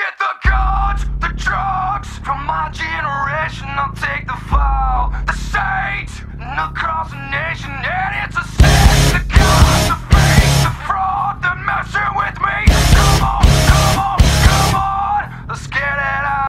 Forget the guns, the drugs. From my generation, I'll take the fall. The saints, and the cross and